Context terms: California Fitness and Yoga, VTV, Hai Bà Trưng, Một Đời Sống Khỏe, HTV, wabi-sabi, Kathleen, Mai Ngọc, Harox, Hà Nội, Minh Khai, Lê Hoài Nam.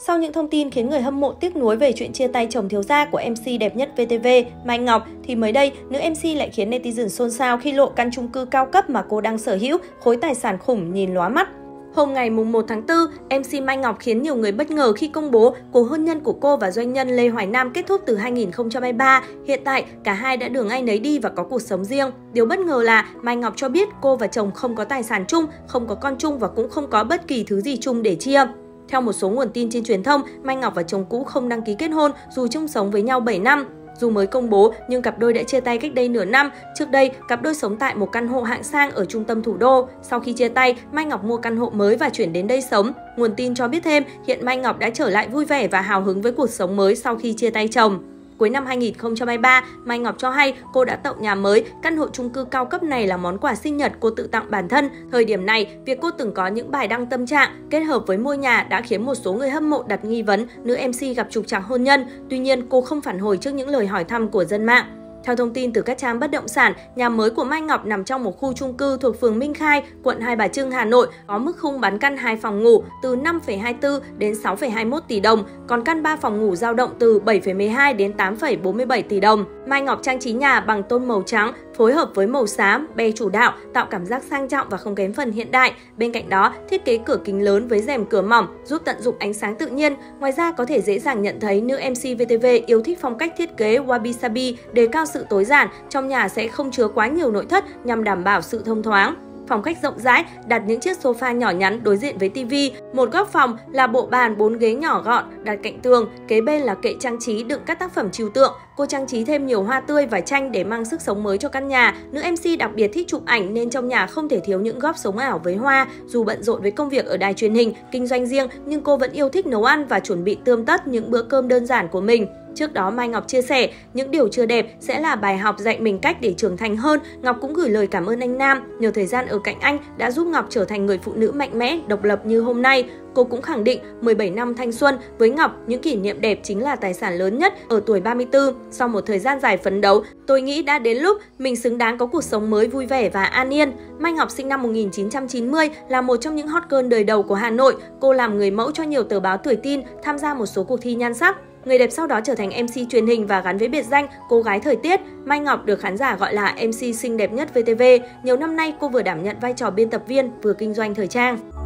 Sau những thông tin khiến người hâm mộ tiếc nuối về chuyện chia tay chồng thiếu gia của MC đẹp nhất VTV, Mai Ngọc, thì mới đây, nữ MC lại khiến netizen xôn xao khi lộ căn chung cư cao cấp mà cô đang sở hữu, khối tài sản khủng nhìn lóa mắt. Hôm ngày 1 tháng 4, MC Mai Ngọc khiến nhiều người bất ngờ khi công bố cuộc hôn nhân của cô và doanh nhân Lê Hoài Nam kết thúc từ 2023. Hiện tại, cả hai đã đường ai nấy đi và có cuộc sống riêng. Điều bất ngờ là Mai Ngọc cho biết cô và chồng không có tài sản chung, không có con chung và cũng không có bất kỳ thứ gì chung để chia. Theo một số nguồn tin trên truyền thông, Mai Ngọc và chồng cũ không đăng ký kết hôn dù chung sống với nhau 7 năm. Dù mới công bố, nhưng cặp đôi đã chia tay cách đây nửa năm. Trước đây, cặp đôi sống tại một căn hộ hạng sang ở trung tâm thủ đô. Sau khi chia tay, Mai Ngọc mua căn hộ mới và chuyển đến đây sống. Nguồn tin cho biết thêm, hiện Mai Ngọc đã trở lại vui vẻ và hào hứng với cuộc sống mới sau khi chia tay chồng. Cuối năm 2023, Mai Ngọc cho hay cô đã tậu nhà mới, căn hộ chung cư cao cấp này là món quà sinh nhật cô tự tặng bản thân. Thời điểm này, việc cô từng có những bài đăng tâm trạng kết hợp với mua nhà đã khiến một số người hâm mộ đặt nghi vấn nữ MC gặp trục trặc hôn nhân. Tuy nhiên, cô không phản hồi trước những lời hỏi thăm của dân mạng. Theo thông tin từ các trang bất động sản, nhà mới của Mai Ngọc nằm trong một khu chung cư thuộc phường Minh Khai, quận Hai Bà Trưng, Hà Nội, có mức khung bán căn 2 phòng ngủ từ 5,24 đến 6,21 tỷ đồng, còn căn 3 phòng ngủ dao động từ 7,12 đến 8,47 tỷ đồng. Mai Ngọc trang trí nhà bằng tôn màu trắng, phối hợp với màu xám, be chủ đạo, tạo cảm giác sang trọng và không kém phần hiện đại. Bên cạnh đó, thiết kế cửa kính lớn với rèm cửa mỏng giúp tận dụng ánh sáng tự nhiên. Ngoài ra, có thể dễ dàng nhận thấy nữ MC VTV yêu thích phong cách thiết kế wabi-sabi, đề cao sự tối giản, trong nhà sẽ không chứa quá nhiều nội thất nhằm đảm bảo sự thông thoáng. Phòng khách rộng rãi, đặt những chiếc sofa nhỏ nhắn đối diện với tivi. Một góc phòng là bộ bàn 4 ghế nhỏ gọn, đặt cạnh tường, kế bên là kệ trang trí đựng các tác phẩm trừu tượng. Cô trang trí thêm nhiều hoa tươi và tranh để mang sức sống mới cho căn nhà. Nữ MC đặc biệt thích chụp ảnh nên trong nhà không thể thiếu những góc sống ảo với hoa. Dù bận rộn với công việc ở đài truyền hình, kinh doanh riêng, nhưng cô vẫn yêu thích nấu ăn và chuẩn bị tươm tất những bữa cơm đơn giản của mình. Trước đó, Mai Ngọc chia sẻ, những điều chưa đẹp sẽ là bài học dạy mình cách để trưởng thành hơn. Ngọc cũng gửi lời cảm ơn anh Nam, nhờ thời gian ở cạnh anh đã giúp Ngọc trở thành người phụ nữ mạnh mẽ, độc lập như hôm nay. Cô cũng khẳng định, 17 năm thanh xuân, với Ngọc, những kỷ niệm đẹp chính là tài sản lớn nhất ở tuổi 34. Sau một thời gian dài phấn đấu, tôi nghĩ đã đến lúc mình xứng đáng có cuộc sống mới vui vẻ và an yên. Mai Ngọc sinh năm 1990 là một trong những hot girl đời đầu của Hà Nội. Cô làm người mẫu cho nhiều tờ báo tuổi teen, tham gia một số cuộc thi nhan sắc. Người đẹp sau đó trở thành MC truyền hình và gắn với biệt danh cô gái thời tiết. Mai Ngọc được khán giả gọi là MC xinh đẹp nhất VTV. Nhiều năm nay, cô vừa đảm nhận vai trò biên tập viên, vừa kinh doanh thời trang.